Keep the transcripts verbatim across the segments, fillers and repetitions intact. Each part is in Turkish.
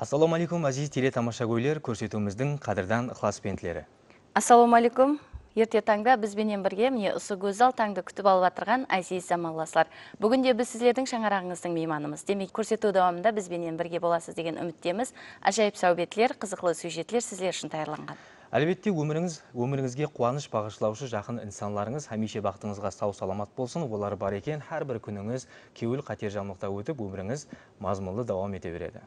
Assalomu alaykum aziz tele tomoshago'ylar, ko'rsatuvimizning qadrdan ixlosbendlari. Assalomu alaykum. Erta tongda biz bilan birga meni usu go'zal tongda kutib olib o'tirgan aziz zamonlaslar. Bugun de biz sizlarning shangarag'ingizning mehmonimiz. Demak, ko'rsatuv davomida biz bilan birga bo'lasiz degan umiddamiz. Ajoyib suhbatlar, qiziqli sujetlar sizlar uchun tayyorlangan. Albatta, өміріңіз, өміріңізге қуаныш бағышлаушы жақын инсанларыңыз хәмеше бақтыңызға сау-саламат болсын. Олар бар екен, һәр бір күніңіз кеуіл қатер-жамылықта өтіп, өміріңіз мазмұнды давам ете береді.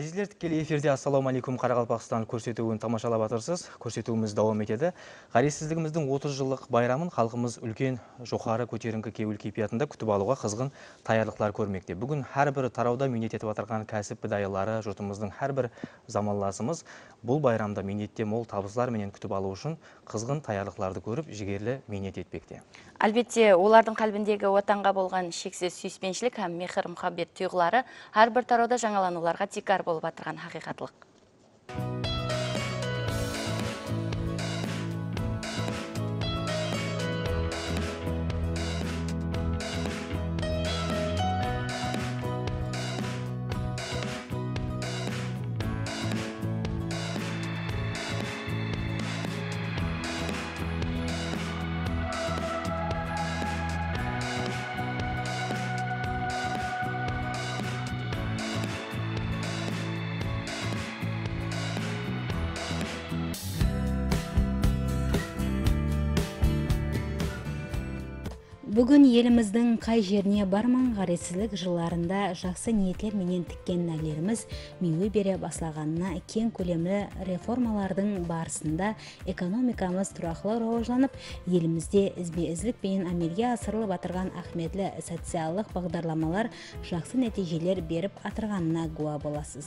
Azizler, tükeli efirde Assalamu Aleykum Qaraqalpaqstan ko'rsatuvining tomoshalab o'tirsiz. Ko'rsatuvimiz davom etadi. G'arizsizligimizning отыз yillik bayramini xalqimiz ulkan jo'xori ko'tarinki kevul kayfiyatida kutib olishga qizg'in tayyorliklar ko'rmoqda. Bugun har bir tarovda minnat etib o'tirgan kasb fidoyilari, yurtimizning har bir zamonlasimiz bu bayramda minnatda mo'l tabizlar bilan kutib olish uchun qizg'in tayyorliklarni ko'rib, jigerli minnat etmoqda. Albatta, ularning qalbindagi vatanga bo'lgan cheksiz suyishmanchilik ham mehr-muhabbat tuyg'ulari har bir tarovda yangilanuvlarga tikar bo'lib atırgan haqiqatliq. Bugün yelimizden qay yerine barman g'arizsizlik yıllarında жақсы niyetler menen tikkan navlarimiz meva bere boshlaganına keng ko'lamli reformalarning barısında ekonomikamiz turaqlı rivojlanib, yelimizde izbe-izlik bilan amelge asırılıp atırgan ahmetli sotsiallik bagdarlamalar жақсы netijeler berip atırganına guva bolasız.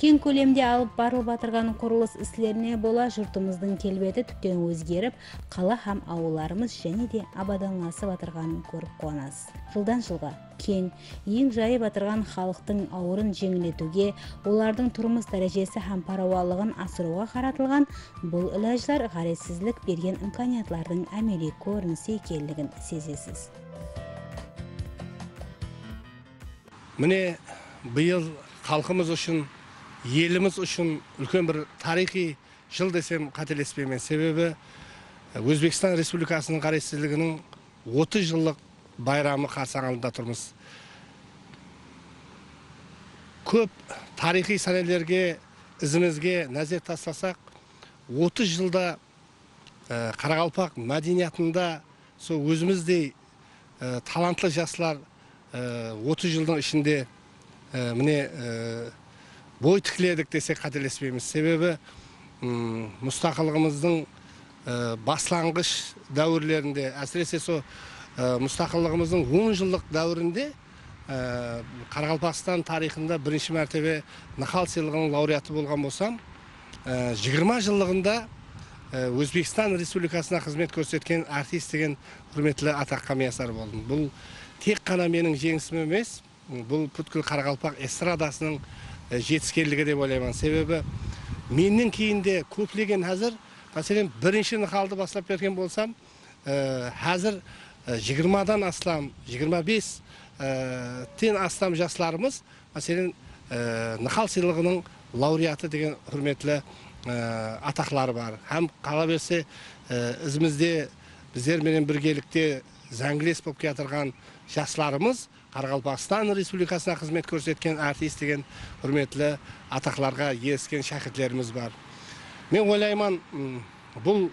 Keng ko'lamda alıp barılıp atırgan qurilish islerine bola yurtimizning kelbeti tüpten o'zgarib, qala ham avullarimiz jene de abadanlasib atırgan көріп қуанасыз. Жылдан жылға кең, ең жайып атырған халықтың ауырын жеңілетуге, олардың тұрмыс дәрежесі һәм парауалығын асыруға қаратылған бұл үләжлер ғаризсіздік берген имканиятлардың әмелі көрінісі екендігін сезесіз. Міне биыл халқымыз үшін, еліміз үшін үлкен бір тарихи жыл десем қателеспеймін. Себебі Өзбекстан Республикасының ғаризсіздігінің отыз yıllık bayramı қарсаңында тұрмыз. Көп тарихи сәнелерге, ізімізге нәзер тастасақ, отыз жылда ә, Қарақалпақ мәдениетінде сол өзіміздей ә, талантлы жастар ә, отыз жылдың ішінде ә, міне ә, бой тікледік десек қателеспейміз. Себебі мұстақылығымыздың başlangıç dövrlerinde, әсіресе со müstakilligimizning он yıllık dövründe Qaraqalpaqstan tarixinde birinci mərtəbə Nahal siyliğinin laureatı bolğan bolsam, жыйырма yıllıqında Özbekistan Respublikasına hizmet göstergen artist degen hürmetli ataqqa meyasar boldum. Bul tek qana mening jengsim emas, bul putkul Qaraqalpaq estradasının jetiskernligi deb o'ylayman. Sebebi menden keyinde köplegen hazır Мәселен, бірінші Нахалды бастап берген болсам, қазір жыйырмадан аслам, жыйырма бестен аслам жастарымыз, мәселен, Нахал сыйлығының лауреаты деген құрметлі атақлары бар. Хәм қала берсе, ізімізде біздер менен біргелікте зәңгілес боп кетірген жастарымыз Қарақалпақстан Республикасына қызмет көрсеткен артист деген құрметлі атақларға еріскен шәкіртлеріміз бар. Мен ойлаймын, бұл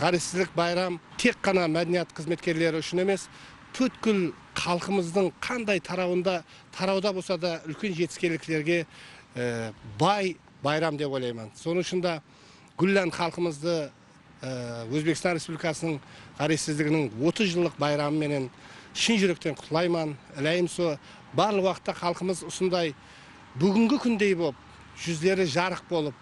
ғаризсіздік bayram тек қана мәдениет қызметкерлері үшін емес, бүткіл халқымыздың қандай тарауында, тарауда болса да үлкен жетіскерліктерге бай bayram деп ойлаймын. Соның үшін де гүллән халқымызды Өзбекстан Республикасының ғаризсіздігінің отыз жылдық bayramы менен шын жүректен құттықтаймын. Әлейім со, барлық уақытта халқымыз осындай бүгінгі күндей болып, жүздері жарық болып,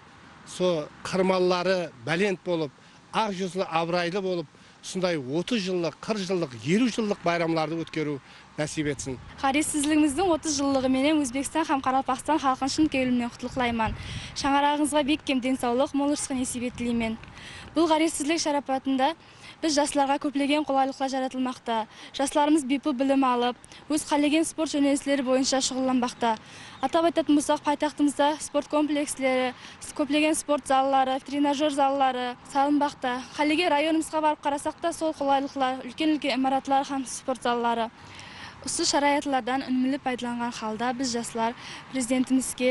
so qırmalları bəlent болып, ağ жүзлі абырайлы болып, осындай отыз жылдық, қырық жылдық, елу жылдық bayramlarda өткеру nasip etsin. Xarissizligimizning otuz yillig'i menen O'zbekiston ham Qaraqalpaqstan xalqini chin ko'nglimdan qutlayman. Shangarag'ingizga bekkim densoqlik, mo'l rizqni nasib etlayman. Bu xarissizlik sharofatida biz yoshlarga ko'plagan qulayliklar yaratilmoqda. Yoshlarimiz bepul bilim olib, o'z xohlagan sport yo'nalishlari bo'yicha shug'ullanmoqda. Atab aytadigan bo'lsak, poytaxtimizda sport komplekslari, ko'plagan sport zallari, trenajyor zallari salmoqda. Xaliga rayonimizga borib qarasaqda sol qulayliklar, ulkan-ulkan imoratlar ham sport zallari. Usul şarayatlardan ünlü paydalangan halda biz yoshlar prezidentimizga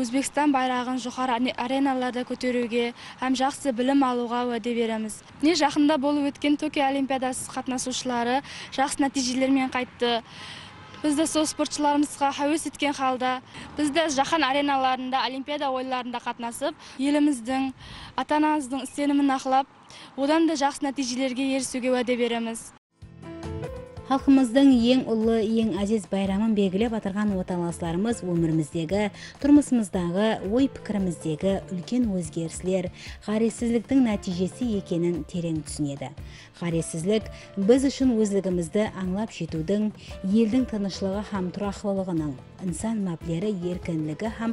O'zbekiston bayrağını yuqori arenalarda ko'taruvga ham yaxshi bilim oluvga va'da beramiz. Ne yaqinda bo'lib o'tgan Tokio Olimpiadasi qatnashuvchilari yaxshi natijalar bilan qaytdi. Bizda so'z sportchilarimizga havas etgan holda bizda jahon arenalarında, olimpiada o'yinlarida qatnashib, yelimizning, ota-onamizning istenimini aqlab, o'dan da yaxshi natijalarga erishishga va'da beramiz. Halkımızdan yeng ullu, yeng aziz bayramın belgilep atırgan vatandaşlarımız ömürimizdegi, turmusumuzdagi, oy pikirimizdegi ulkan o'zgarishlar, g'ayretsizlikning natijasi ekanini tereng tushunadi. G'ayretsizlik biz uchun o'zligimizni anglab yetuvning, yelning tinchligi ham turaqliligining, inson mablari erkinligi ham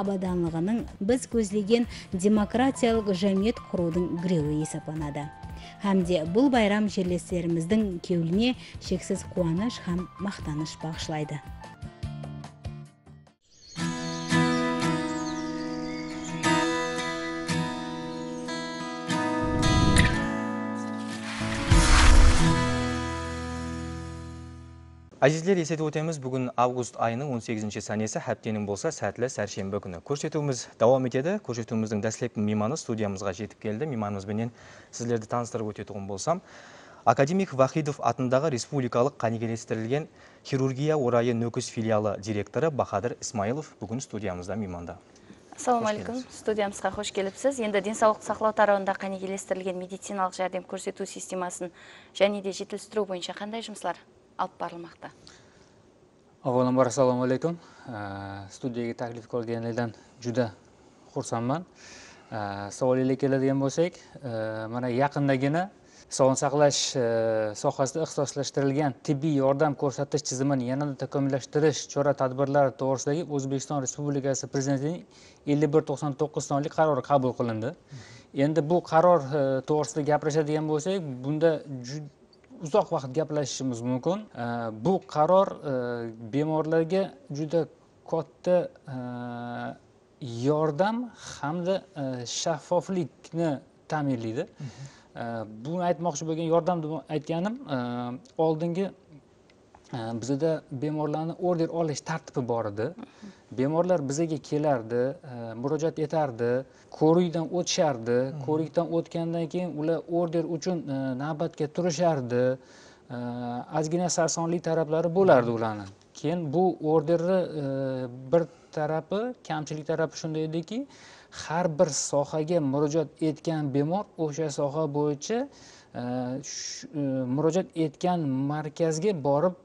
abadanligining biz ko'zlagan demokratiyalik jamiyat quruvning grevi hisoblanadi. Hamda bu bayram jelleslerimizden kevline şeksiz kuanış ham maqtanış bağışlaydı. Azizler, esete o'tamiz, bugün avgust ayının o'n sakkizinchi saniyasi, haftaning bo'lsa satli sarshenba kuni. Ko'rsatuvimiz davom etadi. Ko'rsatuvimizning dastlabki mehmoni studiyamizga yetib keldi. Mehmonimiz bilan sizlarni tanishtirib o'tayotgan bo'lsam, Akademik Vahidov atındagi respublikalik qanigelashtirilgan xirurgiya o'rayi Nukus filiali direktori Baxadir Ismaylov bugün studiyamizda mehmonda. Assalomu alaykum. Studiyamizga xo'sh kelibsiz. Endi densoqlik saqlav tarafida qanigelashtirilgan meditsinalik yordam ko'rsatuv sistemasini yanada jiddiylashtiruv bo'yicha qanday ishlar алып барылмакта. Авваланбар ассаламу алейкум. Студияга таклиф кылганлардан juda xursandman. Savolingizga keladigan bo'lsak, mana yaqindagina sog'liqni saqlash sohasida ixtisoslashtirilgan tibbiy yordam ko'rsatish tizimini yanada takomillashtirish chora-tadbirlari to'g'risidagi O'zbekiston Respublikasi Prezidentining ellik bir to'qson to'qqiz sonli qarori qabul qilindi. Endi bu qaror to'g'risida gapirishadigan bo'lsak, bunda uzoq vaqt gaplashishimiz mumkin. Bu qaror bemorlarga juda katta yordam hamda shaffoflikni ta'minlaydi. Buni aytmoqchi bo'lgan yordam deb aytganim, oldingi bizda bemorlarni order olish tartibi bor edi. Bemorlar bizga kelardi, murojaat etardi, ko'rikdan o'tishardi. Ko'rikdan o'tgandan keyin ular order uchun navbatga turishardi. Azgina sarsonlik tarablari bo'lardi ularning. Keyin bu orderni bir tarafi, kamchilik tarafi shunday ediki, har bir sohaga murojaat etgan bemor o'sha soha bo'yicha murojaat etgan markazga borib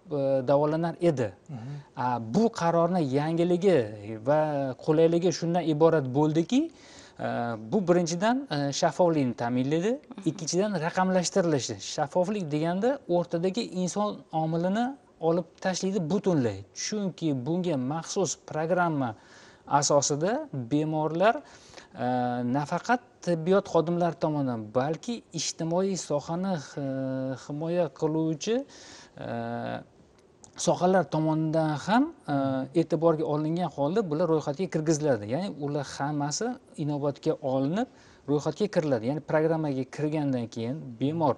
davolanar edi. Bu qarorning yangiligi va qulayligi shundan iborat bo'ldiki, bu birinchidan shaffoflikni ta'minlaydi, ikkinchidan raqamlashtirilishi. Shaffoflik deganda o'rtadagi inson omilini olib tashlaydi butunlay. Chunki bunga maxsus programma asosida bemorlar nafaqat tibbiyot xodimlari tomonidan, balki ijtimoiy sohani himoya qiluvchi sohalar tomonidan ham e'tiborga olingan holda bular ro'yxatga kirgiziladi. Ya'ni ular hammasi inobatga olinib ro'yxatga kiriladi. Ya'ni programmaga kirgandan keyin bemor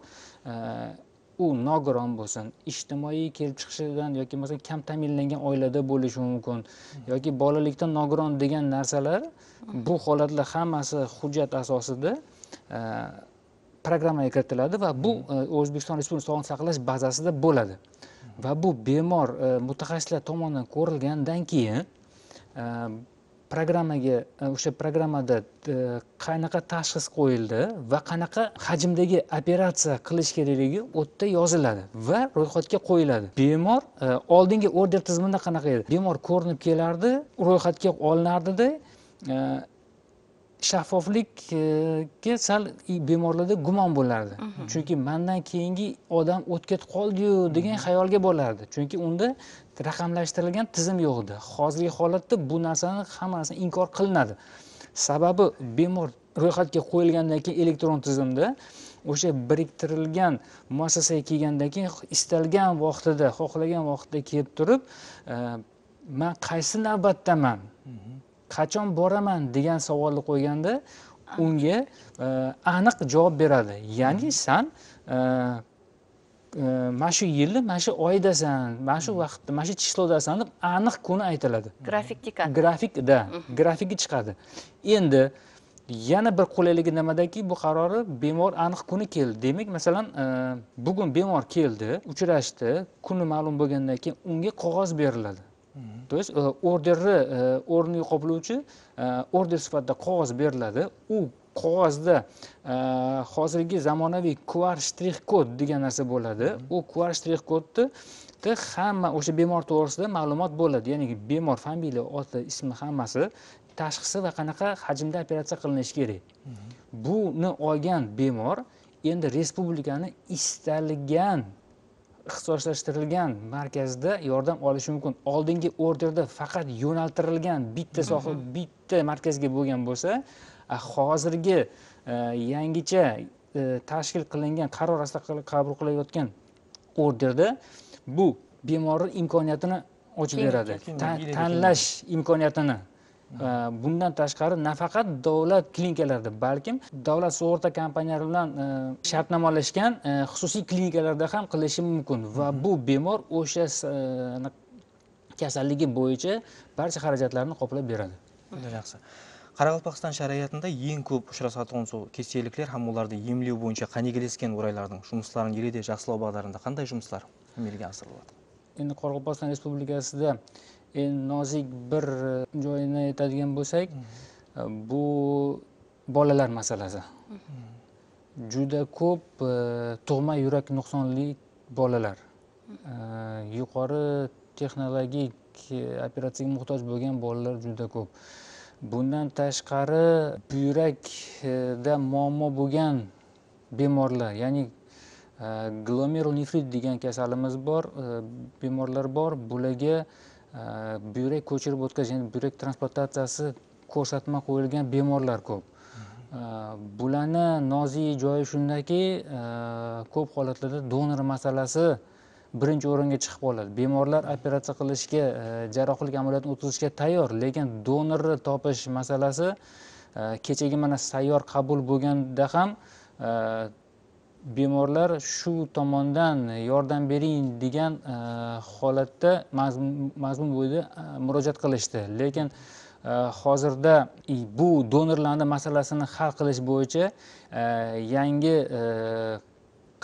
u nogiron bo'lsin, ijtimoiy kelib chiqishidan yoki masalan kam ta'minlangan oilada bo'lishi mumkin yoki bolalikdan nogiron degan narsalar, bu holatlar hammasi hujjat asosida programmaga kiritiladi va bu O'zbekiston Respublikasi Sog'liqni saqlash bazasida bo'ladi. Va bu bemor mutaxassislar tomonidan ko'rilgandan keyin programmaga, o'sha programmada qanaqa tashxis qo'yildi va qanaqa hajmdagi operatsiya qilish kerakligi o'tda yoziladi va ro'yxatga qo'yiladi. Bemor oldingi order tizimida qanaqa edi? Bemor ko'rinib kelardi, ro'yxatga olinardi-da, shaffoflikga sal bemorlarda gumon bo'lardi. Chunki mendan keyingi odam o'tkat qoldi-yu degan xayolga bo'lardi. Chunki unda raqamlashtirilgan tizim yo'q edi. Hozirgi holatda bu narsani hammasini inkor qilinadi. Sababi bemor ro'yxatga qo'yilgandan keyin elektron tizimda o'sha biriktirilgan muassasaga kelgandan keyin istalgan vaqtida, xohlagan vaqtda kelib turib, men qaysi navbatdaman? Qachon boraman degan savolni qo'yganda unga aniq javob beradi. Ya'ni sen mana shu yilni, mana shu oydasan, mana shu vaqtda, mana shu chislodasan deb aniq kuni aytiladi. Grafikda. Grafikda, grafiki chiqadi. Endi yana bir qulayligi nimadaki bu qarori bemor aniq kuni keldi. Demak, masalan, bugun bemor keldi, uchrashdi, kuni ma'lum bo'lgandan keyin unga qog'oz beriladi. To'g'ri, orderni o'rnini qoplovchi order sifatida qog'oz beriladi. U qog'ozda hozirgi zamonaviy kvarshtrix kod degan narsa bo'ladi. U kvarshtrix kodda hamma o'sha bemor to'g'risida ma'lumot bo'ladi. Ya'ni bemor familiya, oti, ismi, hammasi, tashxisi va qanaqa hajmda operatsiya qilinishi kerak. Buni olgan bemor endi respublikani istalgan ixtisoslashtirilgan markazda yordam olishi mumkin. Oldingi orderda faqat yo'naltirilgan bitta soha, bitta markazga bo'lgan bo'lsa, hozirgi yangicha tashkil qilingan, qaror asosida qabul qilinayotgan orderda bu bemorning imkoniyatini ochib beradi. Tanlash imkoniyatini. Bundan tashqari nafaqat davlat klinikalarida, balkim davlat sug'urta kompaniyalari bilan shartnomolashgan xususiy klinikalarda ham qilishi mumkin va bu bemor o'sha kasalligi bo'yicha barcha xarajatlarni qoplab beradi. Juda yaxshi. Qoraqalpog'iston sharoitida eng ko'p uchrasadigan kasalliklar ham ularda emlash bo'yicha qanigilisgan o'raylarning shumuslarini yilida Assalawma qanday shumuslar amalga oshiriladi? Endi Qoraqalpog'iston Respublikasida en nozik bir joyini aytadigan bo'lsak, bu bolalar masalasi. Juda ko'p tug'ma yurak nuqsonli bolalar, yuqori texnologik operatsiyaga muhtoj bo'lgan bolalar juda ko'p. Bundan tashqari buyrakda muammo bo'lgan bemorlar, ya'ni glomerulonefrit degan kasalimiz bor, bemorlar bor. Bularga buyrak ko'chirib o'tkazish, ya'ni buyrak transplantatsiyasi ko'rsatma qo'yilgan bemorlar ko'p. Bularni nozik joyi shundaki, ko'p holatlarda donor masalasi birinchi o'ringa chiqib qoladi. Bemorlar operatsiya qilishga, jarrohlik amaliyotini o'tkazishga tayyor, lekin donorni topish masalasi kechagi mana sayyor qabul bo'lganda ham bemorlar shu tomondan yordam bering degan holatda mazmun bo'yicha murojaat qilishdi. Lekin hozirda bu donorlarni masalasini hal qilish bo'yicha yangi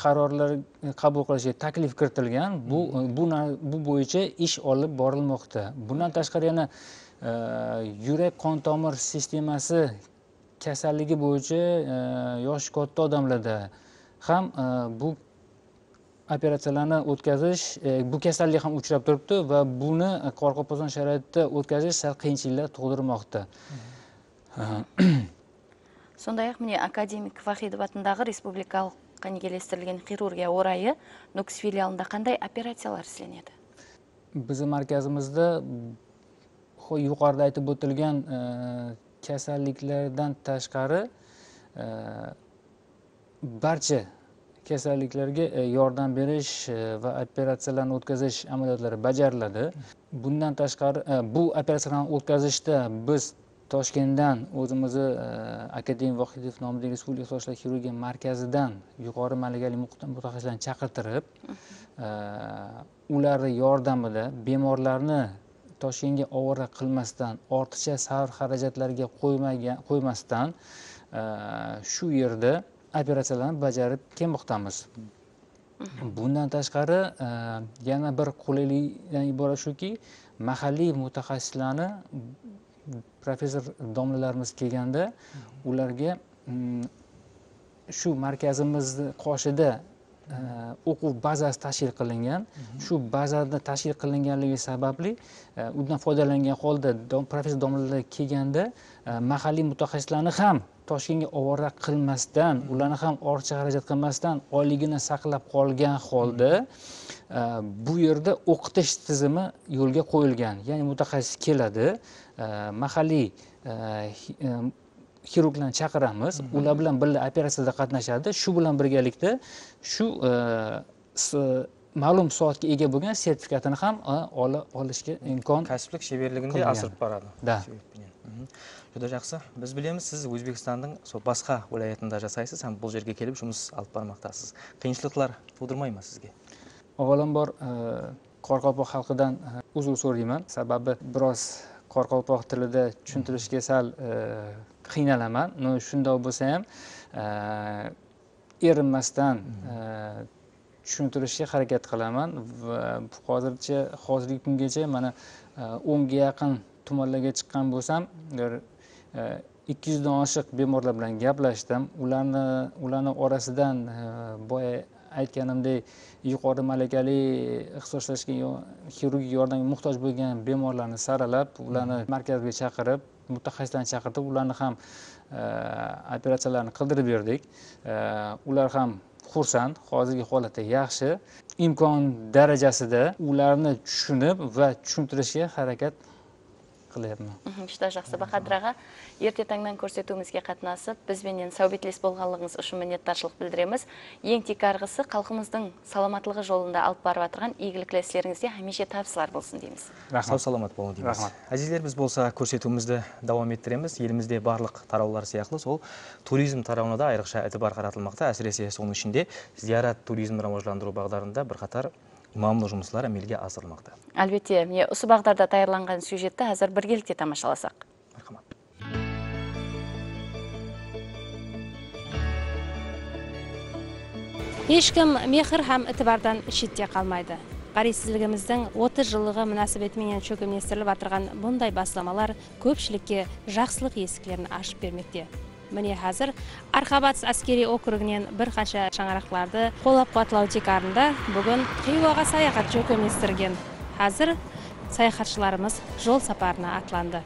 qarorlar qabul qilishga taklif kiritilgan. Bu bu bo'yicha ish olib borilmoqda. Bundan tashqari yana yurak qon tomir sistemasi kasalligi bo'yicha yosh katta odamlarda ham bu operatsiyalarni o'tkazish, bu kasallik ham uchrab turibdi va buni Qoraqalpog'iston sharoitida o'tkazish sal qiyinchiliklar tug'dirmoqda. Shunday-aq, men akademik Baxadir vatandagi respublikalik qanigiylashtirilgan xirurgiya o'rayi Nukus filialida qanday operatsiyalar ishlanadi? Bizning markazimizda yuqorida aytib o'tilgan kasalliklardan tashqari barcha kasalliklarga yordam berish va operatsiyalarni o'tkazish amaliyotlari bajariladi. Bundan tashqari, bu operatsiyalarni o'tkazishda biz Toshkentdan o'zimizni akademik Baxadir nomidagi respublika ixtisoslashtirilgan xirurgiya markazidan yuqori malakali mutaxassislarni chaqirtirib, ularning yordamida bemorlarni Toshkentga ovora qilmasdan, ortiqcha sarf xarajatlarga qo'ymagan qo'ymasdan shu yerda operatsiyalarni bajarib kelmoqdamiz. Bundan tashqari yana bir qulaylikdan iborat shuki, mahalliy mutaxassislarni professor domlalarimiz kelganda ularga shu markazimizni qoshida o'quv bazasi tashkil qilingan. Shu bazada tashkil qilinganligi sababli undan foydalangan holda professor domlalar kelganda mahalliy mutaxassislarni ham Toshkentga ovora qilmasdan, ularni ham ortiqcha xarajat qilmasdan oyligini saqlab qolgan holda bu yerda o'qitish tizimi yo'lga qo'yilgan. Ya'ni mutaxassis keladi, mahalliy xirurglarni chaqiramiz, ular bilan birga operatsiyada qatnashadi. Shu bilan birgalikda shu ma'lum soatga ega bo'lgan sertifikatini ham olishga imkon kasblik shivirligini asrib boradi. Juda yaxshi. Biz bilamiz, siz O'zbekistonning boshqa viloyatida yashaysiz, ham bu yerga kelib shuni olib bormoqdasiz. Qiyinchiliklar tug'dirmaymi sizga? Avvalambor Qoraqalpoq xalqidan uzr so'rayman. Sababi biroz Qoraqalpoq tilida tushuntirishga sal qiynalaman. Shundoq bo'lsa ham erinmasdan tushuntirishga harakat qilaman va hozircha hozirgi kungacha mana o'n ga yaqin tumanlarga chiqqan bo'lsam, ikki yuz dan oshiq bemorlar bilan gaplashdim. Ularni ularni orasidan boya aytganimdek yuqori malakali ixtisoslashgan xirurgiya yordamiga muhtoj bo'lgan bemorlarni saralab, ularni markazga chaqirib, mutaxassislarni chaqirib, ularni ham operatsiyalarni qildirib berdik. Ular ham xursand, hozirgi holatda yaxshi, imkon darajasida ularni tushunib va tushuntirishga harakat qilyapman. Juda yaxshi. Baxadir aka, ertatangdan ko'rsatuvimizga qatnashib, biz bilan suhbatlash bo'lganligingiz uchun minnatdorchilik bildiramiz. Eng tekarg'isi xalqimizning salomatligi yo'lida olib borayotgan egiliklaringizga hamisha tavsiyalar bo'lsin deymiz. Rahmat, salomat bo'ling deymiz. Rahmat. Azizlar, biz bo'lsa ko'rsatuvimizni davom ettiramiz. Yelimizda barliq taravlar siyaqli sol turizm taravonida ayriqcha e'tibor qaratilmoqda. Asresi so'ning ichinde ziyorat turizmini rivojlantirish bag'darida bir qator imamlı жұмыслар әмелге асырылмақты. Әлбетте, мен осы бағдарда тайырланған сюжетті әзір біргелікте тамашаласақ. Мархамат. Ешкім мехір һәм итибардан шетте қалмайды. Қарисіздігіміздің отыз жылығы мұнасыбетменен чөкімнестіріліп атырған бұндай басламалар көпшілікке жақсылық есіктерін ашып бермекте. Міне қазір Архабатс әскери округінен бір қанша шаңырақтарды қолдап-қуатлау шараларында бүгін Қиуаға саяхат жөнелтілген. Қазір саяхатшыларымыз жол сапарына атланды.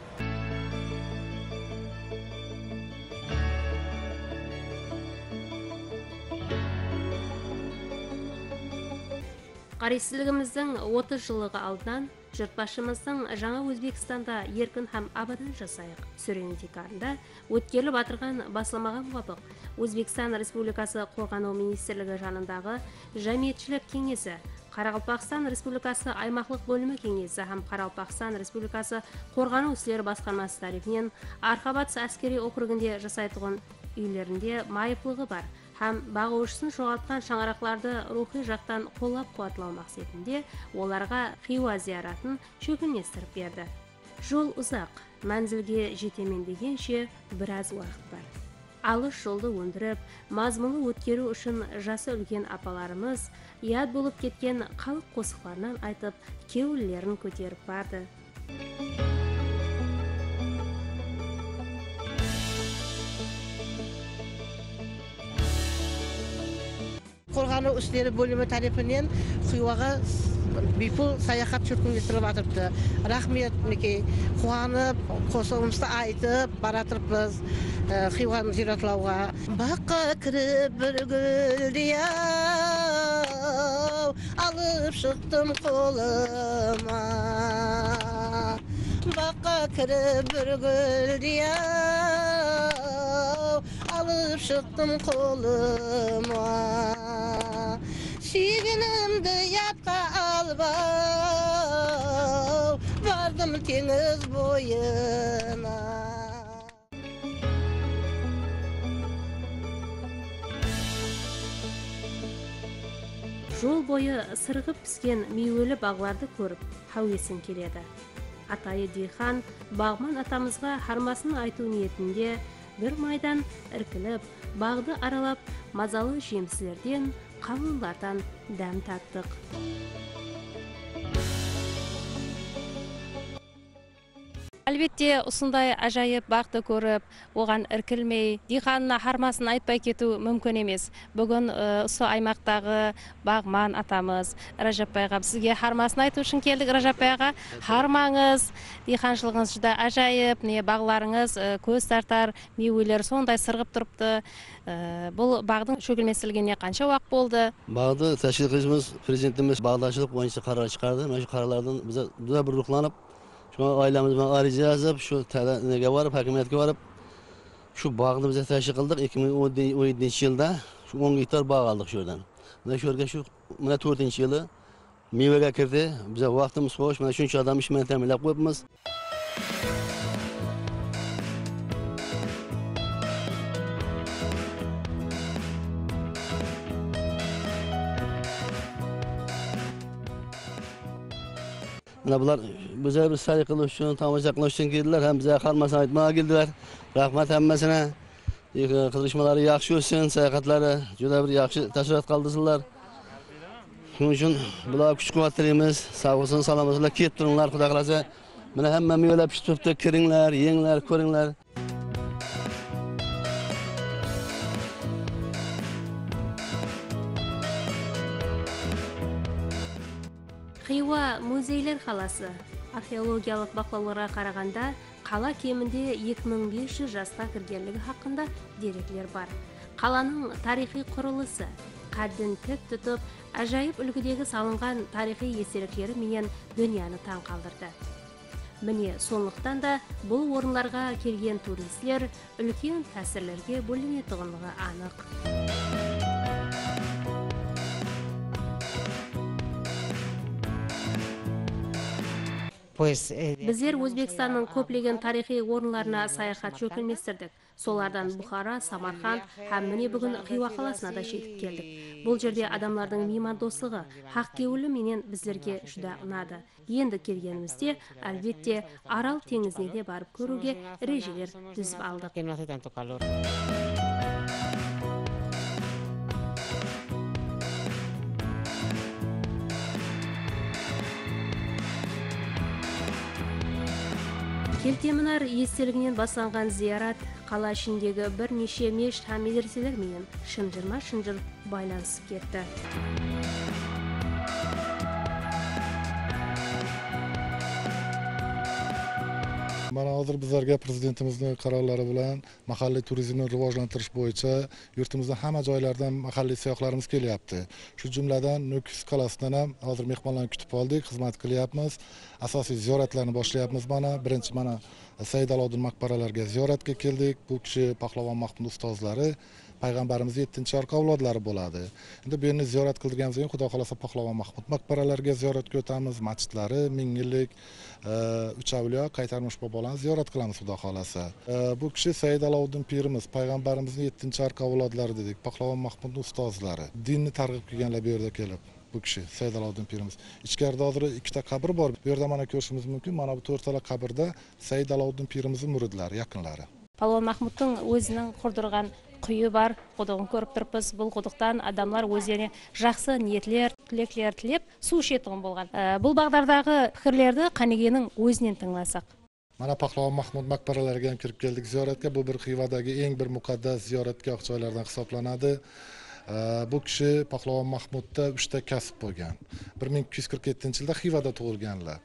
Қарисіздігіміздің отыз жылығы алдынан жұртбашымыздың жаңа Өзбекстанда еркін һәм абадан жасайық сүренетекарында өткеріліп атырған басламаға мұғапық Өзбекстан Республикасы Қорғану Министрлігі жанындағы Жамиетшілік кеңесі, Қарақалпақстан Республикасы Аймақлық бөлімі кеңесі һәм Қарақалпақстан Республикасы Қорғану істері басқармасы тарапынан Архабатс әскери округінде жасайтылған үйлерінде майыплығы бар һәм бағушысын жоғалтқан шаңырақтарды рухи жақтан қолдап-қуатлау мақсатында оларға Қиуа зияратын чөкінестіріп берді. Жол ұзақ, мәнзілге жетемен дегенше біраз уақыт бар. Алыс жолды өндіріп, мазмұны өткеру үшін жасы үлкен апаларымыз яд болып кеткен халық қосықларынан айтып, кеулерін көтеріп барды. Қорғану істері бөлімі тарапынан Қиуаға бейпул саяхат жүргізіліп жатырды. Рахмет, мінекей, қуанып, қосылымызды айтып баратырмыз Қиуаны зияратлауға. Баққа кіріп бір гүлді ау, алып шықтым қолыма. Баққа кіріп бір гүлді ау, алып шықтым қолыма. Сүйгенімді ятқа албау, бардым теңіз бойына. Жол бойы сырғып піскен мейлі бағларды көріп, хауесін келеді. Атайы Дихан, бағман атамызға хармасын айту ниетінде бір майдан іркіліп, бағды аралап, мазалы жемсілерден, қамылдардан дәм таттық. Elbette usunday ajayip baқты görüp, oğan irkilmey, diğanına harmasın aytpay ketu mümkün emes. Bugün usu aymaqtağı Bağman atamız Rajab bayğa bizge harmasın aytı üçün keldik. Rajab bayğa harmanız, diğançılığınız juda ajayip, ne bağlarınız köz tartar, meyveler sonday sırğıp turuptı. Bul bağdın çökülmesilgene qança vaqt boldı? Bağdı təşkil qilishimiz prezidentimiz bağdaşlıq boyunca qarar çıxardı. Məşu qararlardan bizə bizə burduqlanıb şu ailemizden ayrıca yazıp, şu tədənəgə varıp, hakimiyyətə varıp, şu bağını bize təşkil qıldık. iki ming on yedinci yılda şu on hektar bağ aldık şuradan. Şurada şu dördüncü yılı meyvəgə kirdi. Bize vaxtımız xoş, mən şunca adam iş mənə təminləb qoyubumuz. Bunlar bize bir saygılı üçün, tamacaklı üçün girdiler. Hem bize karmasına etmeye girdiler. Rahmet emmesine. Kızışmaları yakışı olsun, sayıqatları. Cüda bir yakışı təşvirat kaldırırlar. Bunun için bunlar küçük kuvvetlerimiz, sağ olsun, salamasıyla kiyip durunlar. Kudaklarca hemen öyle piştirdi, kirinler, yiyinler, korinler. Xiva muzeyler qalası. Arxeologiyalıq baqlaulara qaraganda, qala keminde ikki ming besh yuz jasqa kirgenligi haqqında derekler bar. Qalanın tarihi qurulisi, qaddin tik tutup, ajayip ulgudagi salıngan tarihi eseriklari menen dünyani taң qaldırdı. Mine sonlıqtan da bu orunlarga kelgen turistler ulkan ta'sirlarga bo'linadiganligi aniq. Bizler O'zbekistan'ın köplegen tarihi orunlarına sayahat çökülmestirdik. Solardan Buxara, Samarqand, hammini bugün Xiva qalasına da şetip keldik. Bul jerde adamlarning mehmon do'stlig'i, haqkevili menen bizlerge juda unadi. Endi kelganimizde albatta Aral dengiziga de barib ko'ruvga rejalar tuzib oldik. Kelteminar естелігінен басталған зиярат қала ішіндегі бірнеше мешіт һәм медреселер менен шынжырма-шынжыр байланысып кетті. Mana hozir bizlarga prezidentimizning qarorlari bilan mahalliy turizmni rivojlantirish bo'yicha yurtimizning hamma joylaridan mahalliy sayyohlarimiz kelyapti. Shu jumladan Nukus qalasidan ham hozir mehmonlarni kutib oldik, xizmat qilyapmiz. Asosiy ziyoratlarni boshlayapmiz mana. Birinchi mana Said Alodin maqbaralarga ziyoratga keldik. Bu kishi Pahlavon Mahmud ustozlari, Payg'ambarimiz yettinchi arqa avlodlari bo'ladi. Endi bu yerni ziyorat qildirganimiz keyin Xudo xolasa Pahlavon Mahmud maqbaralariga ziyoratga o'tamiz, masjidlari, ming yillik uch avliyo qaytarmush bobolarni ziyorat qilamiz Xudo xolasa. Bu kishi Said Alauddin pirimiz, Payg'ambarimizning yettinchi arqa avlodlari dedik, Pahlavon Mahmud ustozlari. Dinni targ'ib qilganlar bu yerda kelib. Bu kishi Said Alauddin pirimiz. İçkeride hazır iki ta kabir var. Bu yerda mana ko'rishimiz mümkün. Mana bu to'rtala kabirda Said Alauddin pirimizning muridlari, yaqinlari. Pahlavon Mahmudning o'zining qurdirgan quyi bar, quduqni ko'rib turibmiz. Bul quduqdan adamlar o'zlari yaxshi niyatlar, tilaklar tilab suv ichadigan bo'lgan. Bul bag'dardagi fikrlarni qanigening o'zidan tinglasak. Mana Pahlavon Mahmud maqbaralariga ham kirib keldik ziyoratga. Bu bir Xivadagi eng bir muqaddas ziyoratgoh joylardan hisoblanadi. Bu kishi Pahlavon Mahmudda uch ta kasb bo'lgan. bir ming ikki yuz qirq yettinchi yilda Xivada tug'ilganlar.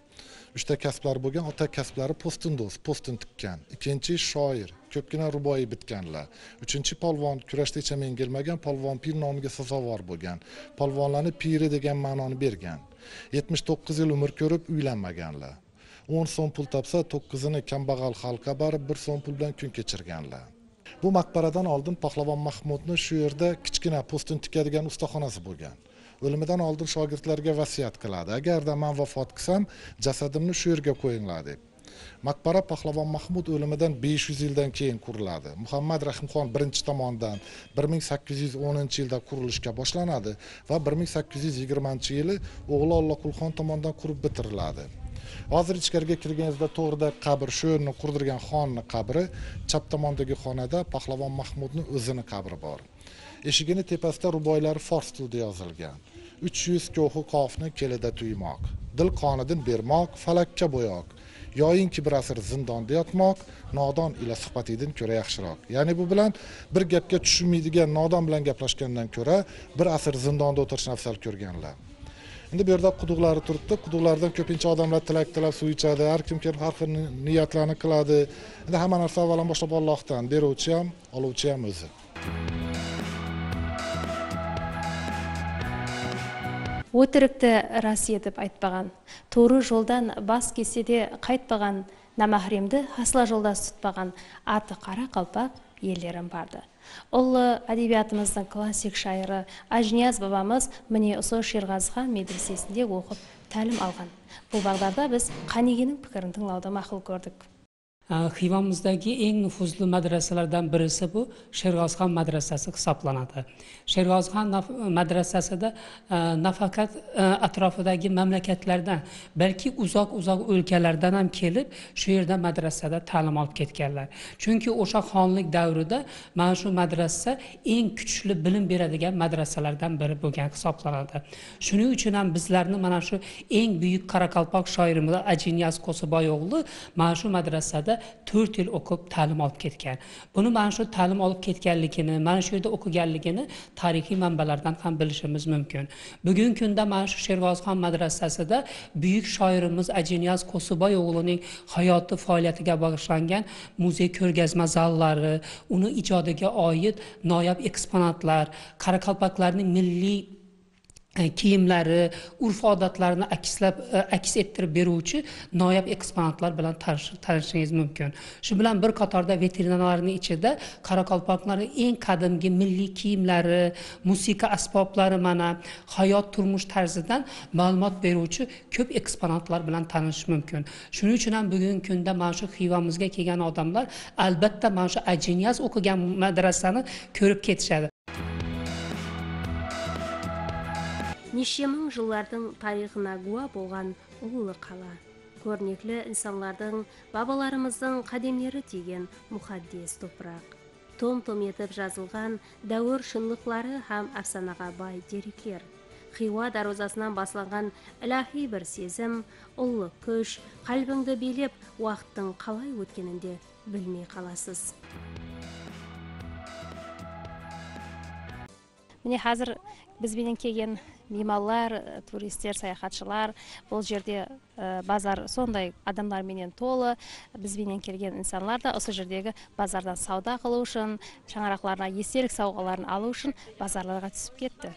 uch ta kasblar bo'lgan, ota kasblari postundoz, postun tikkan. Ikkinchi shoir, ko'pgina ruboiy bitganlar. Uchinchi polvon, kurashda icha yengilmagan polvon pir nomiga sazovor bo'lgan. Polvonlarni piri degan ma'noni bergan. yetmish to'qqiz yil umr ko'rib uylanmaganlar. o'n so'm pul topsa, to'qqizini kambag'al xalqqa barib bir so'm pul bilan kun kechirganlar. Bu maqbaradan oldin Pahlavon Mahmudning shu yerda kichkina postun tikadigan ustaxonasi bo'lgan. O'limidan oldin shogirdlarga vasiyat qiladi. Agarda men vafot qilsam, jasadimni shu yerga qo'yinglar deb. Maqbara Pahlavon Mahmud o'limidan besh yuz yildan keyin quriladi. Muhammad Rahimxon birinchi tomonidan bir ming sakkiz yuz o'ninchi yilda qurilishga boshlanadi va bir ming sakkiz yuz yigirmanchi yili o'g'li Alloqulxon tomonidan qurib bitiriladi. Hozir ichkariga kirganingizda to'g'rida qabr, shu yerni qurdirgan xonning qabri, chap tomondagi xonada Pahlavon Mahmudning o'zining qabri bor. Eshigini tepasida ruboylari fors tilida yozilgan. uch yuz ko'hi qofni kelida tuymoq, dil qonidan bermoq, falakka bo'yoq. yoyinki birasir zindonda yotmoq nodon ila suhbat edin ko'ra yaxshiroq. Ya'ni bu bilan bir gapga tushunmaydigan nodon bilan gaplashgandan ko'ra bir asr zindonda o'tirishni afzal ko'rganlar. Endi bu yerda quduqlari turibdi. Quduqlardan ko'pincha odamlar tilak-tilak suv ichadi, har kim kelib har xil niyatlarni qiladi. Endi hamma narsa avvalan boshlab Allohdan, beruvchi ham, oluvchi ham o'zi. O'tiribdi Rossiya deb aytmagan, to'g'ri yo'ldan bas kesede qaytmagan, namahremni asla yo'lda tutmagan ati Qaraqalpaq yerlarim bardi. Ulli adabiyotimizning klassik shoiri Ajniyaz babamiz mine usul Sherg'azixon medresesinde o'qib ta'lim olgan. Bu bag'darda biz Qanigining fikrini tinglawda ma'qul ko'rdik. Xivamizdagi eng nufuzli madrasalardan birisi bu Sherg'azixon madrasasi hisoblanadi. Sherg'azixon madrasasida nafaqat atrofidagi mamlakatlardan, balki uzoq-uzoq o'lkalardan ham kelib, shu yerda madrasada ta'lim olib ketganlar. Chunki o'sha xonlik davrida mana shu madrasa eng kuchli bilim beradigan madrasalardan biri bo'lgan hisoblanadi. Shuning uchun ham bizlarni mana shu eng buyuk Qoraqalpoq shoirimiz Ajiniyaz Qo'siboy o'g'li mana shu madrasada to'rt yil o'qib ta'lim olib ketgan. Buni mana shu ta'lim olib ketganligini, mana shu yerda o'qiganligini tarixiy manbalardan ham bilishimiz mumkin. Bugungi kunda mana shu Sherg'ozixon madrasasida buyuk shoirimiz Ajiniyaz Qo'siboy o'g'lining hayoti faoliyatiga bag'ishlangan muzey ko'rgazma zallari, uni ijodiga oid noyob eksponatlar, Qoraqalpoqlarning milliy kiyimlari, urf-odatlarini akslab aks ettirib beruvchi noyob eksponatlar bilan tanishishingiz mumkin. Shu bilan bir qatorda veterinarlarning ichida Qoraqalpoqlarning eng qadimgi milliy kiyimlari, musiqa asboblari mana hayot turmush tarzidan ma'lumot beruvchi ko'p eksponatlar bilan tanishish mumkin. Shuning uchun ham bugungi kunda mana shu Xivamizga kelgan odamlar albatta mana shu Ajiniyaz o'qigan madrasani ko'rib ketishadi. Неше мың жылдардың тарихына гуа болған ұлы қала. Көрнеклі инсанлардың бабаларымыздың қадемлері тиген мұхаддес топырақ. Том-том етіп жазылған дәуір шынлықлары һәм афсанаға бай деректер. Хиуа дарозасынан басылған илахи бір сезім, ұлы күш, қалбыңды билеп, уақыттың қалай өткенінде білмей қаласыз. Міне қазір біз менен келген меймандар, туристер, саяхатшылар, бұл жерде базар сондай адамдар менен толы. Біз менен келген инсанлар да осы жердегі базардан сауда қылу үшін, шаңырақтарына естелік сауғаларын алу үшін базарларға түсіп кетті.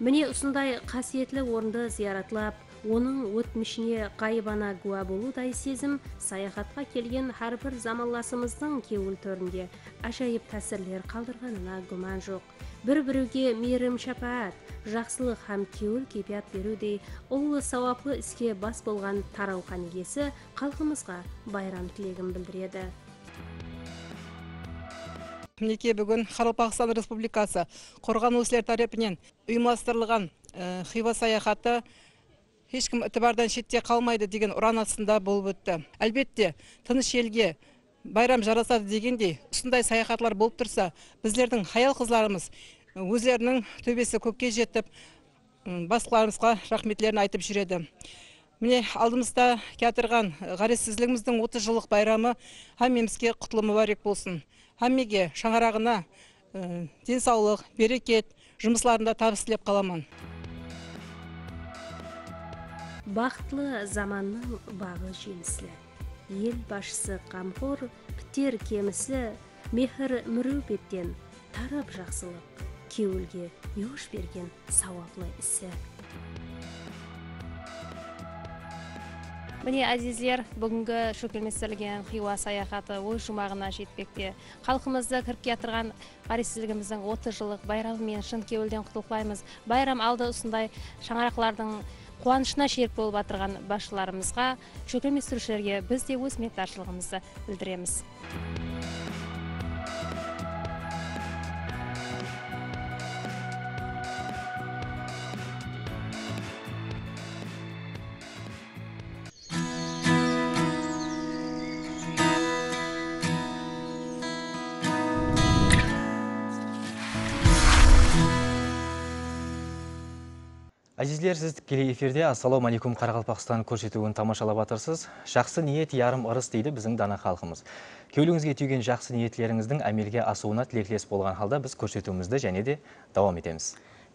Міне осындай қасиетлі орынды зияратлап, оның өтмішіне қайбана гуа болудай сезім саяхатқа келген har bir заманласымыздың кеуіл төрінде ажайып тәсірлер қалдырғанына гуман жоқ. Bir-biruge merim shafaat, жақсылық ham keul kepiyat berudey ulli savobli ishga bas bo'lgan Taravxon egasi xalqimizga bayram tilagini bildiradi. Mineki bugun Qoraqalpog'iston Respublikasi qo'rg'on o'slar tarafidan uyushtirilgan Xiva sayohati hech kim e'tibordan chetda qolmaydi degan uran ostida bo'lib o'tdi. Albatta, tinch yelga bayram жарасады дегендей, осындай саяхатлар болып тұрса, біздердің хаял қызларымыз өзлерінің төбесі көкке жетіп, басқаларымызға рахметлерін айтып жүреді. Міне алдымызда кәтірған ғаризсіздігіміздің отыз жылдық байрамы һәммемізге құтлы мүбәрәк болсын. Һәммеге шаңырағына денсаулық, берекет, жұмысларында табыс тілеп қаламын. Бақытлы заманның бағы жемісі. Ел башысы қамқор, бітер кемісі, мехір мүрубеттен, тарап жақсылық, кеулге еуш берген сауаплы ісі. Міне, азизлер, бүгінгі шөкілместірілген Хиуа саяхаты ой жұмағына жетпекте. Халқымызды кіріп кетірген ғаризсіздігіміздің отыз жылдық байрамы мен шын кеулден құтылмаймыз. Байрам алды ұсындай шаңырақлардың қуанышына шерік болып атырған басшыларымызға, шөкілмес түршілерге біз де өз мектаршылығымызды білдіреміз. Azizler, siz tele efirde Assalawma áleykum Qaraqalpaqstan ko'rsatuvini tomoshalab atırsız. Shaxsi niyet yarım ırыс deydi bizning dana xalqimiz. Ko'ngilingizga tuygan shaxsi niyetlaringizding amelga asuvuna tilakless bo'lgan holda biz ko'rsatuvimizda yana de davom etamiz.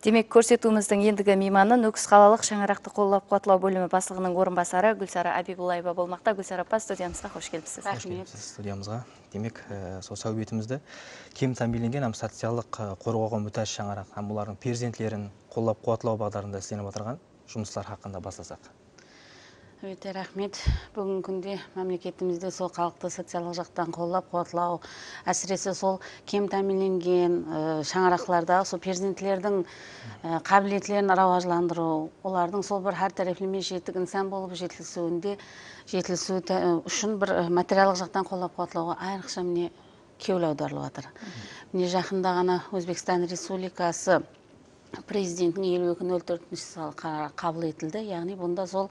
Demek ko'rsatuvimizning endigi mehmoni Nukus qalaliq Shangaraқты qo'llab-quvvatlov bo'limi boshlig'ining o'rinbosari Gulsara Abibulayeva bo'lmoqda. Gulsara pas studiyamizga xo'sh kelibsiz. Rahmat. Studiyamizga. Demek, sosyal betimizde kim ta'minlangan ham sotsiallik qo'rg'og'i mutash Shangaraq ham ularning prezidentlarini qo'llab-quvvatlov bag'darida islanib o'tirgan жұмыстар haqında baslasak. Өте рахмет. Бүгінгі күнде мемлекетімізде сол халықты социалдық жақтан қолдап-қуатлау, әсіресе сол кем тәмінленген шаңырақтарда сол перзенттердің қабілеттерін рауажландыру, олардың сол бір әр тарафлы жетік инсан болып жетілсуінде, жетілсу үшін бір материалдық жақтан қолдап-қуатлауға айрықша міне көңіл аударылып жатыр. Міне жақында ғана Өзбекстан Республикасы Президенттің елу екі нөл төртінші салы қабыл етілді. Яғни бұнда сол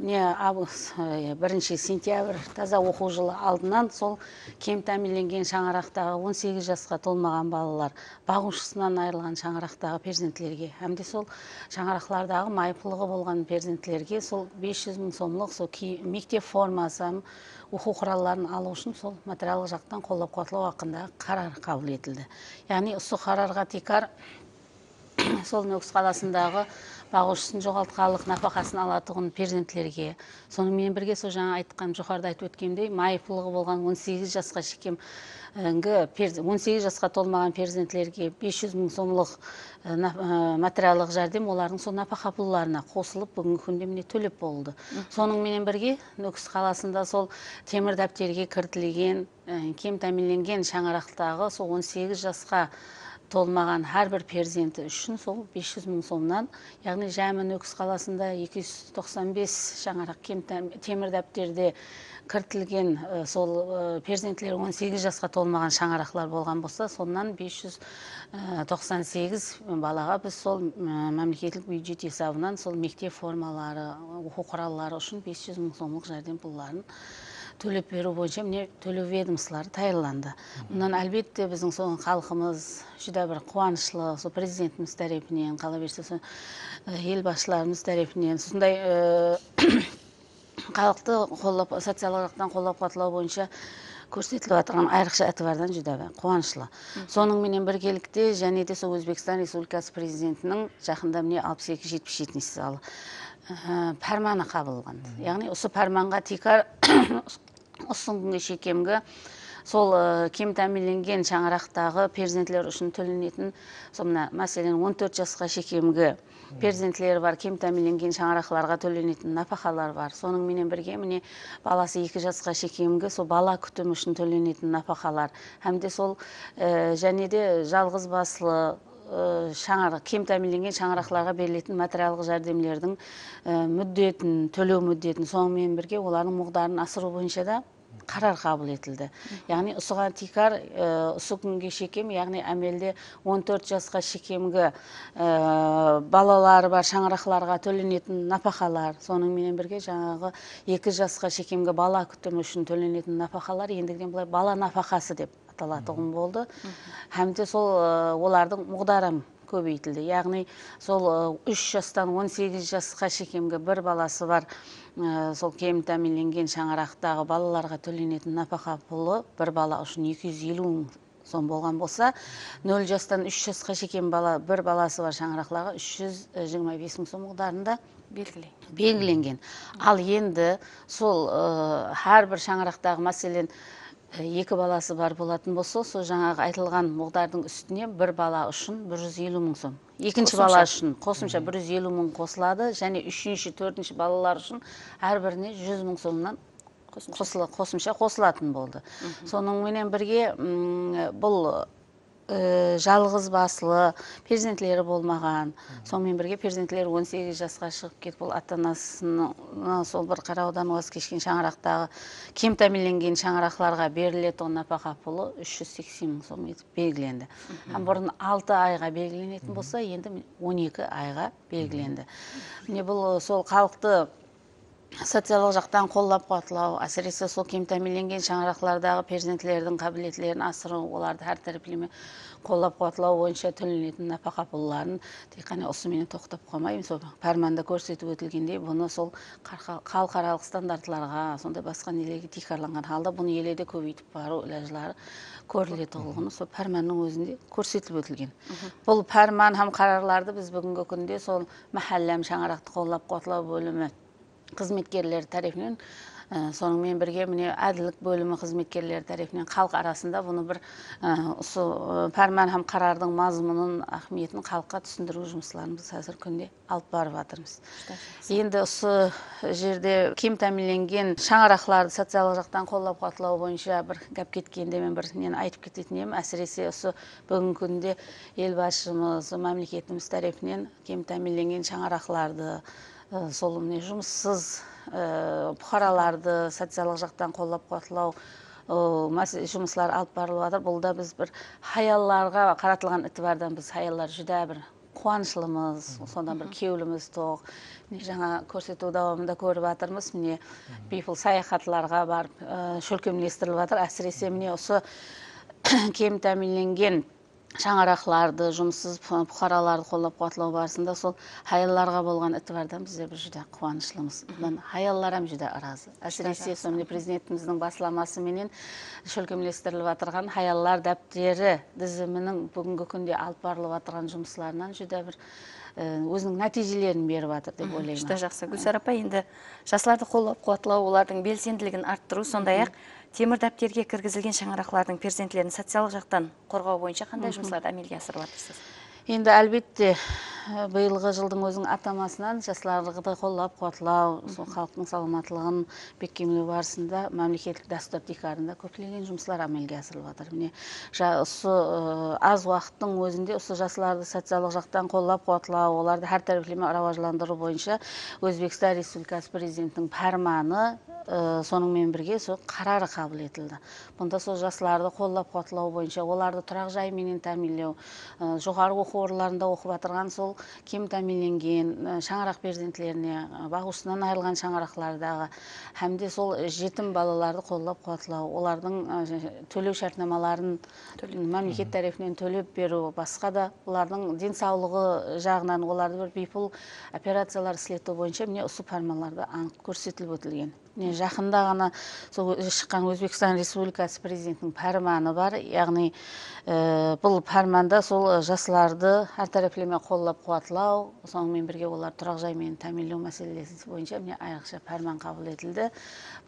бірінші сентябрь таза оқу жылы алдынан сол кем тәмеленген шаңырақтағы он сегіз жасқа толмаған балалар, бағушысынан айырылған шаңырақтағы перзентлерге, әмде сол шаңырақлардағы майыпылығы болған перзентлерге сол бес жүз мың сомлық сол мектеп формасы, оқу құралларын алу үшін сол материалдық жақтан қолдап-қуатлау хақында қарар қабыл етілді. Яғни осы қарарға текар сол Nukus қаласындағы бағушысын жоғалтқалық нәпақасын алатығын перзенттерге, сонымен бірге сол жаңа айтқан, жоғарыда айтып өткендей, майыпылығы болған он сегіз жасқа шекем он сегіз жасқа толмаған перзенттерге бес жүз мың сомлық материалдық жәрдем олардың сол нәпақа пұлларына қосылып, бүгінгі күнде міне төлеп болды. Соның менен бірге Nukus қаласында сол темір дәптерге кіртілген, кем тәмінленген шаңырақтағы сол он сегіз жасқа толмаған әр бір перзенті үшін сол бес жүз мың сомнан, яғни жәмі Nukus қаласында екі жүз тоқсан бес шаңарақ темір дәптерде кіртілген сол перзентлер он сегіз жасқа толмаған шаңарақлар болған болса, соннан бес жүз тоқсан сегіз балаға біз сол мемлекеттік бюджет есабынан сол мектеп формалары, оқу құраллары үшін бес жүз мың сомлық жәрдем пұлларын төлеп беру бойынша міне төлеу ведомстволары тайырланды. Мұнан әлбетте біздің сол халқымыз жүдә бір қуанышлы, сол президентіміз тарапынан, қала берсе сол ел басшыларымыз тарапынан сондай халықты қолдап, социалдық жақтан қолдап-қуатлау бойынша көрсетіліп отырған айрықша әтвардан жүдә қуанышлы. Соның менен біргелікте және де сол Өзбекстан Республикасы президентінің жақында міне алпыс екі жетпіс жетінші салы пәрманы қабылған. Яғни осы пәрманға текар ұсынғынғы шекемгі сол кем тәмеленген шаңырақтағы перзентлер үшін төленетін мәселен он төрт жасқа шекемгі перзентлер бар, кем тәмеленген шаңырақларға төленетін нәпақалар бар. Соның менен бірге міне баласы екі жасқа шекемгі сол бала күтім үшін төленетін нәпақалар. Әмде сол және де жалғыз басылы шаңарық, кем тәмеленген шаңырақларға берілетін материалдық жәрдемдердің мүддетін, төлеу мүддетін, сонымен бірге олардың мұғдарын асыру бойынша да қарар қабыл етілді. Яғни ұсыған тикар ұсы күнге шекем, яғни әмелде он төрт жасқа шекемгі балалары бар шаңырақларға төленетін нәпақалар, соның менен бірге жаңағы екі жасқа шекемгі бала күтім үшін төленетін нәпақалар ендігіден бұлай бала нәпақасы деп аталатығын болды. Әмде сол олардың мұғдарым көбейтілді. Яғни сол үш жастан он сегіз жасқа шекемгі бір баласы бар сол кем тәмеленген шаңырақтағы балаларға төленетін нәпақа пұлы бір бала үшін екі жүз елу мың сон болған болса, нөл жастан үш жасқа шекем бала, бір баласы бар шаңырақларға үш жүз жиырма бес мың сом мөлшерінде белгіленген. Ал енді сол әр бір шаңырақтағы мәселен екі баласы бар болатын болса, сол жаңағы айтылған мұғдардың үстіне бір бала үшін бір жүз елу мың сом, екінші бала үшін қосымша бір жүз елу мың қосылады, және үшінші, төртінші балалар үшін әрбіріне жүз мың сомнан қосымша қосылатын болды. Соның менен бірге бұл жалғыз басылы, перзентлері болмаған, сонымен бірге перзентлері он сегіз жасқа шығып кетіп, ол ата-анасына сол бір қараудан оғаз кешкен шаңырақтағы кем тәмеленген шаңырақларға берілетін нәпақа пұлы үш жүз сексен мың сом етіп белгіленді. Бұрын алты айға белгіленетін болса, енді он екі айға белгіленді. Бұл сол халықты Sosial jaqdan qo'llab-quvvatlav, asirisi suv kim ta'minlangan shamroqlardagi farzandlarning qobiliyatlarini asrab, ularni har taraflama qo'llab-quvvatlav bo'yicha to'lanadigan nafaqa pullarini qani o'simini to'xtab qolmay, masalan, farmonda ko'rsatib o'tilgandek, buni sol xalqaro standartlarga, sonda boshqa niyalarga tekrorlangan holda buni yillarda ko'paytirib boru ilojlari ko'riladiganligini sol farmonning o'zida ko'rsatib o'tilgan. Бұл farmon ham qarorlarda biz bugungi kunda sol mahallam shamroqni qo'llab-quvvatlav bo'limi xizmetkarlar tarafidan sonunmen birga mine adlilik bölümü xizmetkarlar tarafidan xalq arasında bunu bir farmon ham qarorning mazmunun ahamiyatini xalqqa tusundirish жұмыстарымыз hozir kunda olib boryapmiz. Endi o'sha yerda kim ta'minlangan shamroqlarni sosial jihatdan qo'llab-quvvatlav bo'yicha bir gap ketganda men bir men aytib ketayotganim asirisi o'sha bugungi kunda elboshimiz mamlakatimiz tarafidan kim ta'minlangan shamroqlarni solumni жұмыссыз бұқараларды социалдық жақтан қолдап-қуатлау жұмыслар алып барылып, бұл да біз бір хаялларға қаратылған итибардан біз хаяллар жүдә бір қуанышлымыз, сондан бір кеуліміз тоқ. Жаңа көрсету давамында көріп атырмыз, міне бейпіл саяхатларға барып шөлкемлестіріліп атыр. Әсіресе міне осы кем тәмінленген шаңарақларды, жұмыссыз бұқараларды қолдап-қуатлау барысында сол хайалларға болған итибардан бізде бір жүдә қуанышлымыз. Бұдан хайаллар ham жүдә ыразы. Әсіресе соңғы президентіміздің басламасы менен шөлкемлестіріліп атырған хайаллар дәптері тізімінің бүгінгі күнде алып барылып атырған жұмысларынан жүдә бір өзінің нәтижелерін беріп атыр деп ойлаймын. Жүдә жақсы. Гүлсара апай, енді жастарды қолдап-қуатлау, олардың белсенділігін арттыру, сондай-ақ Temir dapterga kirgizilgan shamroqlarning farzandlarini sotsial jihatdan qo'rg'av bo'yicha qanday жұмыстарды amalga asirayapsiz? Endi albatta bu yilgi yilning o'zining atamasidan yoshlarni qo'llab-quvvatlav, xalqning salomatligini ta'minlash borasida mamlakatlik dastur tekarida ko'plagan жұмыстар amalga asirilyapti. Mine shu az vaqtning o'zida o'sha yoshlarni sotsial jihatdan qo'llab-quvvatlav, ularni har taraflama rivojlantirish bo'yicha O'zbekiston Respublikasi Prezidentining farmoni sonunmen birga so qarori qabul etildi. Bunda so yoshlarni qo'llab-quvvatlav bo'yicha ularni turar joy bilan ta'minlash, jo'xori o'quv o'rinlarida o'qib atirgan sol kim ta'minlangan shamroq farzandlarini, bag'usidan ayrilgan shamroqlardagi hamda sol yetim balalarni qo'llab-quvvatlav, ularning to'lov shartnomalarini mamlakat tarafidan to'lab berib, boshqa da ularning sog'lig'i jag'idan ularni bir bepul operatsiyalar ishlatish bo'yicha meni usul farmonlarda aniq ko'rsatilib o'tilgan. Жақында ғана шыққан Өзбекстан Республикасы Президентінің пәрманы бар. Яғни бұл пәрманда сол жастарды әр тараплеме қолдап-қуатлау, сонымен бірге олар тұрақ жай мен тәмінлеу мәселесі бойынша айрықша пәрман қабыл етілді.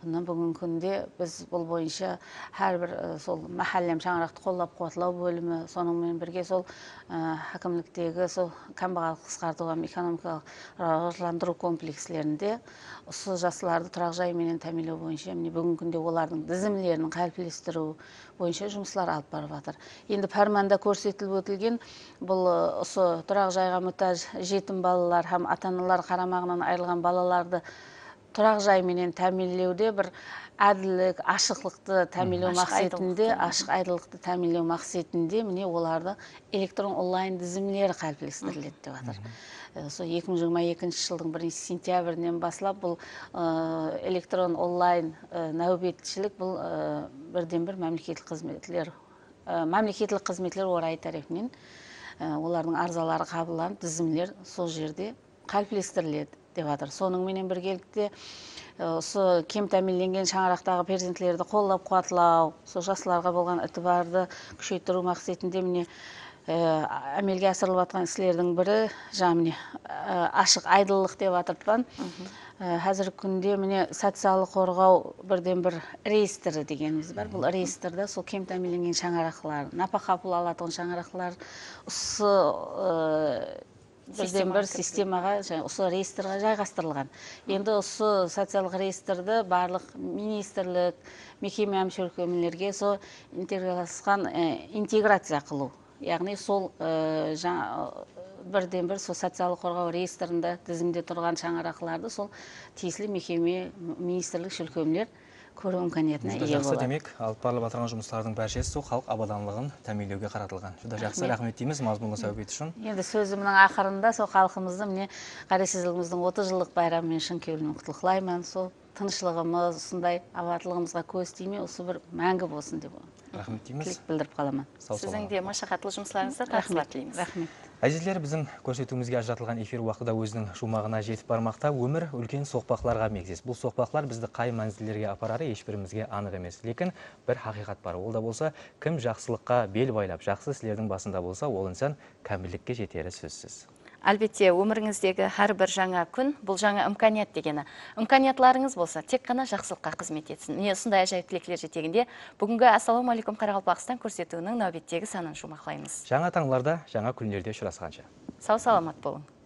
Бұндан бүгін күнде біз бұл бойынша әрбір сол мәхәллем шаңырақты қолдап-қуатлау бөлімі, сонымен бірге сол хакімліктегі сол кәмбағалдықты қысқартуға экономикалық қаржыландыру комплекслерінде осы жастарды тұрақ жай менен тәминлеу бойынша міне бүгінгі күнде олардың тізімдерін қалыптастыру бойынша жұмыстар алып барып жатыр. Енді фарманда көрсетіліп өтілген бұл осы тұрақ жайға мұқтаж жетім балалар һәм ата-аналар қарамағынан айырылған балаларды тұрақ жай менен тәминлеуде бір әділдік, ашықтықты тәминлеу мақсатында, ашық әділдікті тәминлеу мақсатында міне оларды электрон онлайн тізімдер қалыптастырылды деп жатыр. екі мың жиырма екінші жылдың бірінші сентябрінен бастап бұл электрон онлайн нәубетшілік бұл бірден-бір мемлекеттік қызметлер мемлекеттік қызметлер орайы тарапынан олардың арзалары қабылданып, тізімдер сол жерде қалыптастырылды деп жатыр. Сонымен біргелікте осы кем тәмінленген шаңырақтағы перзентлерді қолдап-қуатлау, сол жастарға болған итибарды күшейтіру мақсатында міне әмелге асырылып атқан істердің бірі жаңа ашық айдылық деп атыртқан. Қазіргі күнде міне социалдық қорғау бірден бір реестірі дегеніміз бар. Бұл реестрде сол кем тәмінленген шаңырақтар, нәпақа пұл алатын шаңырақтар осы бізден бір системаға, осы реестрға жайғастырылған. Енді осы социалдық реестрді барлық министрлік, мекеме әмшілкөмілерге интеграция қылу. Яғни сол бірден бір социалдық қорғау реестрінде тізімде тұрған шаңырақларды сол тиесілі мекеме министрлік шілкөмілер ko'rib imkoniyatini ega bo'ladi. Demak, olib boriladigan жұмыстардың barchasi xalq abadanligini ta'minlashga qaratilgan. Juda yaxshi, rahmat deymiz mazmunga sabab etishun. Endi so'zimning oxirida so xalqimizni men qarasizligimizning otuz yillik bayrami men shin kelin qutlayman. So tinchligimiz, shunday avatligimizga ko'z tegmay, o'sib bir mangi bo'lsin deb. Rahmat deymiz. Bildirib qolaman. Sizning de mashaqqatli жұмыстlaringizga rahmat deymiz. Rahmat. Azizler, bizim ko'rsatuvimizga ajratilgan efir vaqtida o'zining shumag'ina yetib bormoqda. Umr ulkan so'qpoqlarga mexsus. Bu so'qpoqlar bizni qay manzillarga aparari hech birimizga aniq emas. Lekin bir haqiqat bor. O'lda bo'lsa, kim yaxshilikqa bel boylab, yaxshi sizlarning basında bo'lsa, o'l inson kamillikka yetari so'zsiz. Albatta, umringizdagi har bir yangi kun bu yangi imkoniyat degani. Imkoniyatlaringiz bo'lsa, tek qana yaxshilikqa xizmat etsin. Meni shunday ajoyibliklar yeteginde bugungi Assalomu alaykum Qaraqalpaqstan ko'rsatuvining navbatdagi sanini shumaqlaymiz. Yangi tonglarda, yangi kunlarda uchrashgancha. Sog' salomat bo'ling.